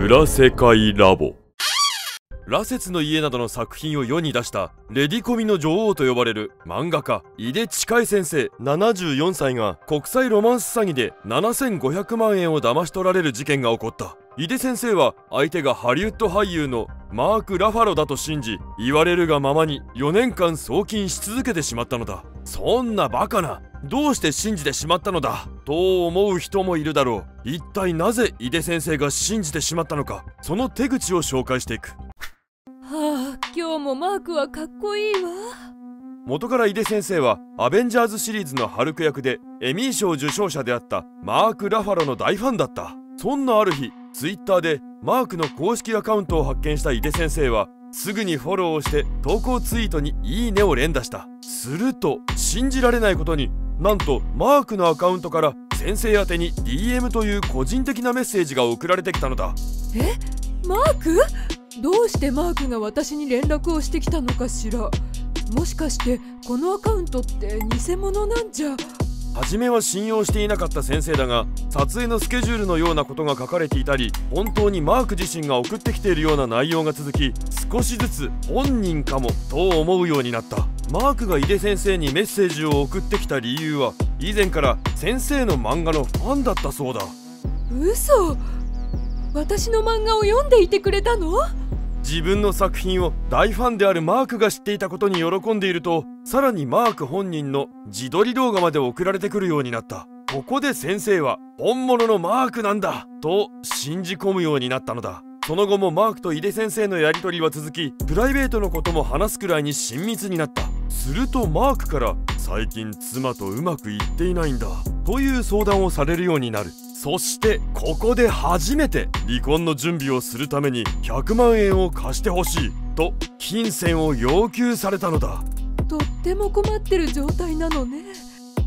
裏世界ラボ。羅刹の家などの作品を世に出したレディコミの女王と呼ばれる漫画家井手千佳恵先生74歳が国際ロマンス詐欺で7500万円を騙し取られる事件が起こった。井手先生は相手がハリウッド俳優のマーク・ラファロだと信じ、言われるがままに4年間送金し続けてしまったのだ。そんなバカな、どうして信じてしまったのだと思う人もいるだろう。一体なぜ井手先生が信じてしまったのか、その手口を紹介していく。はあ、今日もマークはかっこいいわ。元から井手先生はアベンジャーズシリーズのハルク役でエミー賞受賞者であったマーク・ラファロの大ファンだった。そんなある日、ツイッターでマークの公式アカウントを発見した井手先生はすぐにフォローをして投稿ツイートにいいねを連打した。すると信じられないことに、なんとマークのアカウントから先生宛てに DM という個人的なメッセージが送られてきたのだ。え、マーク？どうしてマークが私に連絡をしてきたのかしら。もしかしてこのアカウントって偽物なんじゃ。初めは信用していなかった先生だが、撮影のスケジュールのようなことが書かれていたり、本当にマーク自身が送ってきているような内容が続き、少しずつ本人かもと思うようになった。マークが井手先生にメッセージを送ってきた理由は、以前から先生の漫画のファンだったそうだ。嘘、私の漫画を読んでいてくれたの？自分の作品を大ファンであるマークが知っていたことに喜んでいると、さらにマーク本人の自撮り動画まで送られてくるようになった。ここで先生は本物のマークなんだと信じ込むようになったのだ。その後もマークと井手先生のやり取りは続き、プライベートのことも話すくらいに親密になった。するとマークから「最近妻とうまくいっていないんだ」という相談をされるようになる。そしてここで初めて、離婚の準備をするために100万円を貸してほしいと金銭を要求されたのだ。とっても困ってる状態なのね。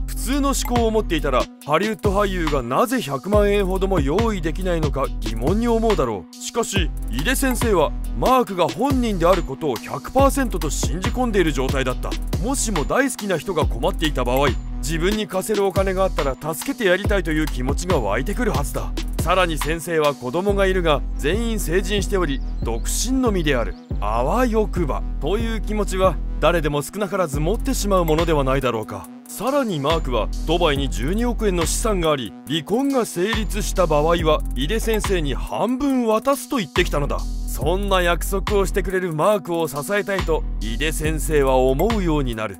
普通の思考を持っていたら、ハリウッド俳優がなぜ100万円ほども用意できないのか疑問に思うだろう。しかし井手先生はマークが本人であることを 100% と信じ込んでいる状態だった。もしも大好きな人が困っていた場合、自分に貸せるお金があったら助けてやりたいという気持ちが湧いてくるはずだ。さらに先生は子供がいるが全員成人しており、独身の身である。あわよくばという気持ちは誰でも少なからず持ってしまうものではないだろうか。さらにマークはドバイに12億円の資産があり、離婚が成立した場合は井手先生に半分渡すと言ってきたのだ。そんな約束をしてくれるマークを支えたいと井手先生は思うようになる。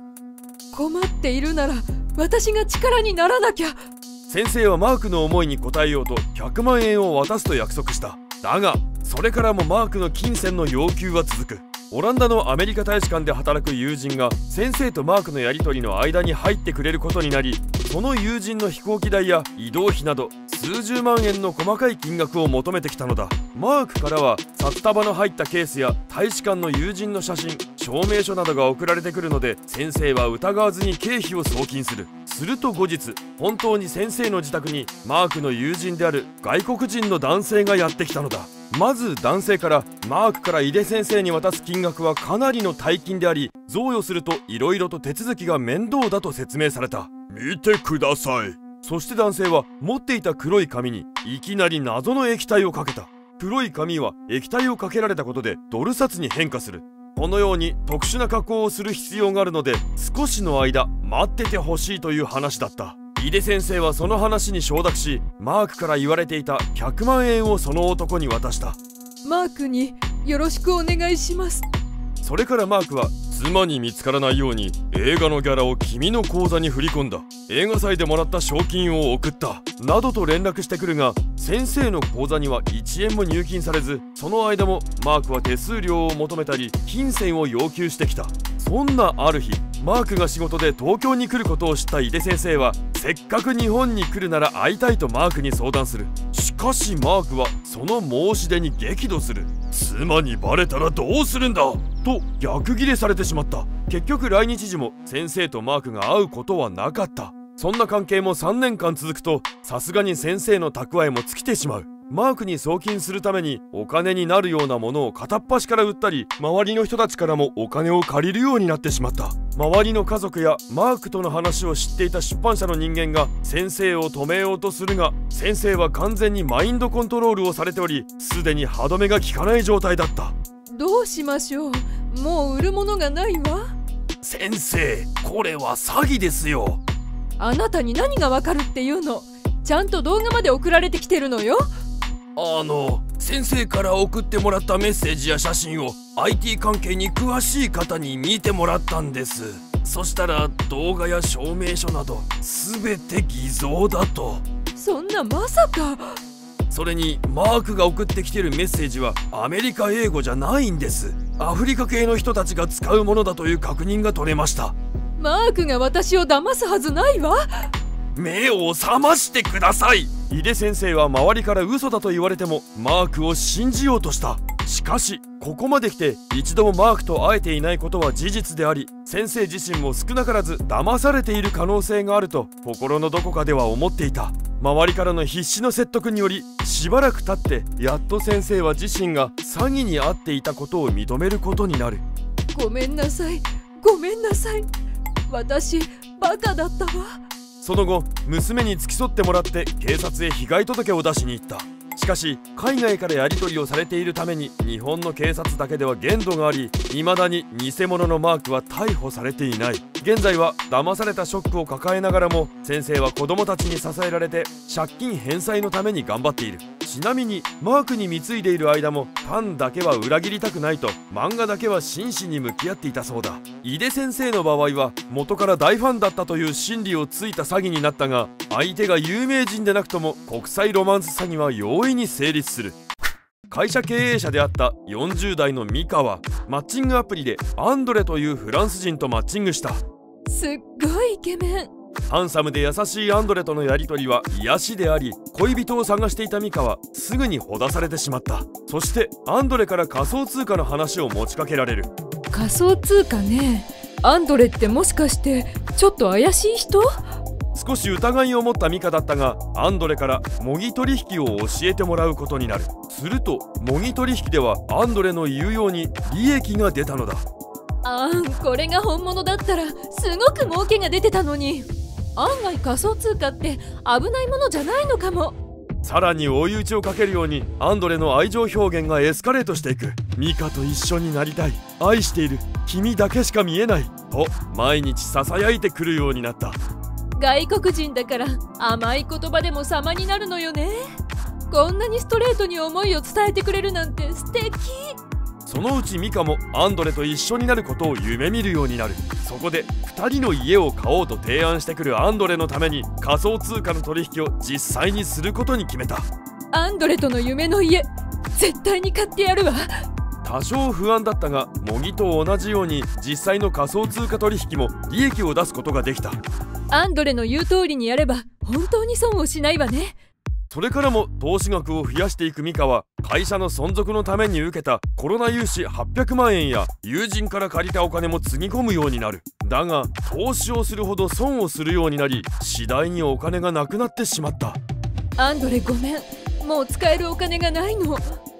困っているなら私が力にならなきゃ。先生はマークの思いに応えようと100万円を渡すと約束した。だがそれからもマークの金銭の要求は続く。オランダのアメリカ大使館で働く友人が先生とマークのやり取りの間に入ってくれることになり、その友人の飛行機代や移動費など数十万円の細かい金額を求めてきたのだ。マークからは札束の入ったケースや大使館の友人の写真、証明書などが送られてくるので、先生は疑わずに経費を送金する。すると後日、本当に先生の自宅にマークの友人である外国人の男性がやってきたのだ。まず男性からマークから井手先生に渡す金額はかなりの大金であり、贈与すると色々と手続きが面倒だと説明された。見てください。そして男性は持っていた黒い紙にいきなり謎の液体をかけた。黒い紙は液体をかけられたことでドル札に変化する。このように特殊な加工をする必要があるので、少しの間待っててほしいという話だった。井手先生はその話に承諾し、マークから言われていた100万円をその男に渡した。マークによろしくお願いします。それからマークは妻に見つからないように映画のギャラを君の口座に振り込んだ、映画祭でもらった賞金を送ったなどと連絡してくるが、先生の口座には1円も入金されず、その間もマークは手数料を求めたり金銭を要求してきた。そんなある日、マークが仕事で東京に来ることを知った井手先生は、せっかく日本に来るなら会いたいとマークに相談する。しかしマークはその申し出に激怒する。妻にバレたらどうするんだと逆ギレされてしまった。結局来日時も先生とマークが会うことはなかった。そんな関係も3年間続くと、さすがに先生の蓄えも尽きてしまう。マークに送金するためにお金になるようなものを片っ端から売ったり、周りの人たちからもお金を借りるようになってしまった。周りの家族やマークとの話を知っていた出版社の人間が先生を止めようとするが、先生は完全にマインドコントロールをされており、すでに歯止めが効かない状態だった。どうしましょう。もう売るものがないわ。先生、これは詐欺ですよ。あなたに何がわかるっていうの。ちゃんと動画まで送られてきてるのよ。先生から送ってもらったメッセージや写真を IT 関係に詳しい方に見てもらったんです。そしたら動画や証明書など全て偽造だと。そんなまさか。それにマークが送ってきてるメッセージはアメリカ英語じゃないんです。アフリカ系の人たちが使うものだという確認が取れました。マークが私を騙すはずないわ。目を覚ましてください。井出先生は周りから嘘だと言われてもマークを信じようとした。しかしここまで来て一度もマークと会えていないことは事実であり、先生自身も少なからず騙されている可能性があると心のどこかでは思っていた。周りからの必死の説得によりしばらく経ってやっと先生は自身が詐欺に遭っていたことを認めることになる。ごめんなさい、ごめんなさい。私バカだったわ。その後娘に付き添ってもらって警察へ被害届を出しに行った。しかし海外からやり取りをされているために日本の警察だけでは限度があり、未だに偽物のマークは逮捕されていない。現在は騙されたショックを抱えながらも先生は子供たちに支えられて借金返済のために頑張っている。ちなみにマークに貢いでいる間もファンだけは裏切りたくないと漫画だけは真摯に向き合っていたそうだ。井出先生の場合は元から大ファンだったという心理をついた詐欺になったが、相手が有名人でなくとも国際ロマンス詐欺は容易に成立する。会社経営者であった40代のミカはマッチングアプリでアンドレというフランス人とマッチングした。すっごいイケメン。ハンサムで優しいアンドレとのやり取りは癒しであり、恋人を探していたミカはすぐにほだされてしまった。そしてアンドレから仮想通貨の話を持ちかけられる。仮想通貨ね。アンドレってもしかしてちょっと怪しい人？少し疑いを持ったミカだったが、アンドレから模擬取引を教えてもらうことになる。すると模擬取引ではアンドレの言うように利益が出たのだ。これが本物だったらすごく儲けが出てたのに。案外仮想通貨って危ないものじゃないのかも。さらに追い打ちをかけるようにアンドレの愛情表現がエスカレートしていく。ミカと一緒になりたい、愛している、君だけしか見えないと毎日ささやいてくるようになった。外国人だから甘い言葉でも様になるのよね。こんなにストレートに思いを伝えてくれるなんて素敵。そのうちミカもアンドレと一緒になることを夢見るようになる。そこで2人の家を買おうと提案してくるアンドレのために仮想通貨の取引を実際にすることに決めた。アンドレとの夢の家、絶対に買ってやるわ。多少不安だったが模擬と同じように実際の仮想通貨取引も利益を出すことができた。アンドレの言う通りにやれば本当に損をしないわね。それからも投資額を増やしていくミカは会社の存続のために受けたコロナ融資800万円や友人から借りたお金もつぎ込むようになる。だが投資をするほど損をするようになり、次第にお金がなくなってしまった。アンドレごめん、もう使えるお金がないの。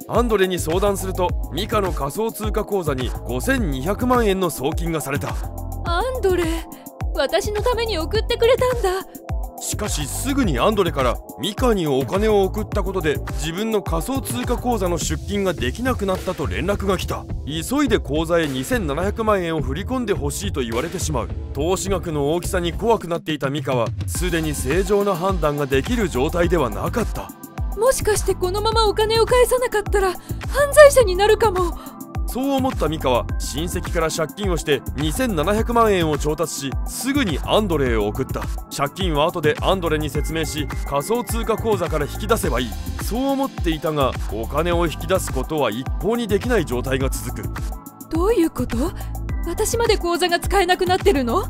アンドレに相談するとミカの仮想通貨口座に5200万円の送金がされた。アンドレ、私のために送ってくれたんだ。しかしすぐにアンドレからミカにお金を送ったことで自分の仮想通貨口座の出金ができなくなったと連絡が来た。急いで口座へ2700万円を振り込んでほしいと言われてしまう。投資額の大きさに怖くなっていたミカはすでに正常な判断ができる状態ではなかった。もしかしてこのままお金を返さなかったら犯罪者になるかも。そう思ったミカは親戚から借金をして2700万円を調達し、すぐにアンドレへ送った。借金は後でアンドレに説明し仮想通貨口座から引き出せばいい。そう思っていたがお金を引き出すことは一向にできない状態が続く。どういうこと？私まで口座が使えなくなってるの？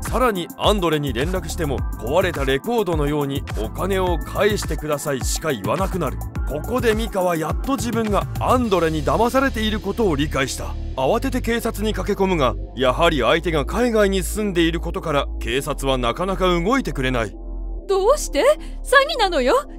さらにアンドレに連絡しても壊れたレコードのようにお金を返してくださいしか言わなくなる。ここでミカはやっと自分がアンドレに騙されていることを理解した。慌てて警察に駆け込むがやはり相手が海外に住んでいることから警察はなかなか動いてくれない。どうして？詐欺なのよ、捕ま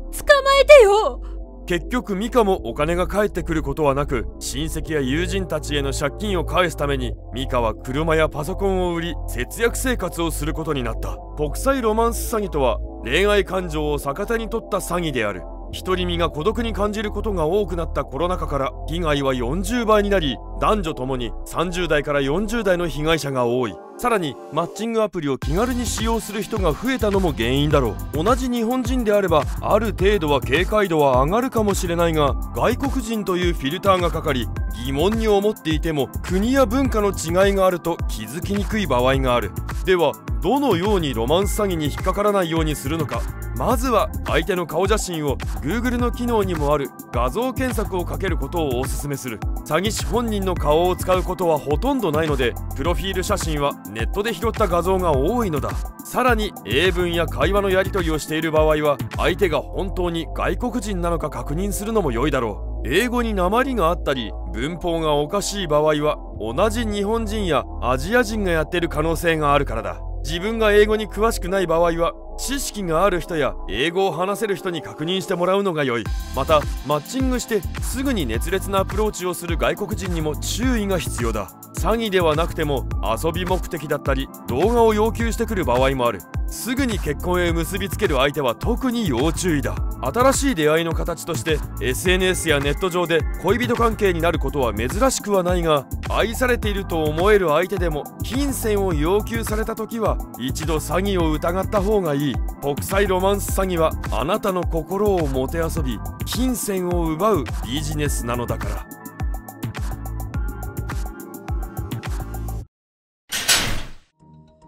えてよ。結局ミカもお金が返ってくることはなく、親戚や友人たちへの借金を返すためにミカは車やパソコンを売り節約生活をすることになった。国際ロマンス詐欺とは恋愛感情を逆手に取った詐欺である。独り身が孤独に感じることが多くなったコロナ禍から被害は40倍になり、男女ともに30代から40代の被害者が多い。さらにマッチングアプリを気軽に使用する人が増えたのも原因だろう。同じ日本人であればある程度は警戒度は上がるかもしれないが、外国人というフィルターがかかり疑問に思っていても国や文化の違いがあると気づきにくい場合がある。ではどのようにロマンス詐欺に引っかからないようにするのか。まずは相手の顔写真を Google の機能にもある画像検索をかけることをお勧めする。詐欺師本人の顔を使うことはほとんどないので、プロフィール写真はネットで拾った画像が多いのだ。さらに英文や会話のやり取りをしている場合は相手が本当に外国人なのか確認するのも良いだろう。英語に訛りがあったり文法がおかしい場合は同じ日本人やアジア人がやっている可能性があるからだ。自分が英語に詳しくない場合は知識がある人や英語を話せる人に確認してもらうのが良い。またマッチングしてすぐに熱烈なアプローチをする外国人にも注意が必要だ。詐欺ではなくても遊び目的だったり動画を要求してくる場合もある。すぐに結婚へ結びつける相手は特に要注意だ。新しい出会いの形として SNS やネット上で恋人関係になることは珍しくはないが、愛されていると思える相手でも金銭を要求された時は一度詐欺を疑った方がいい。国際ロマンス詐欺はあなたの心をもてあそび金銭を奪うビジネスなのだから。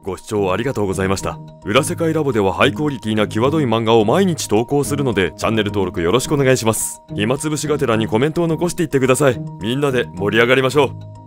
ご視聴ありがとうございました。裏世界ラボではハイクオリティな際どい漫画を毎日投稿するので、チャンネル登録よろしくお願いします。暇つぶしがてらにコメントを残していってください。みんなで盛り上がりましょう。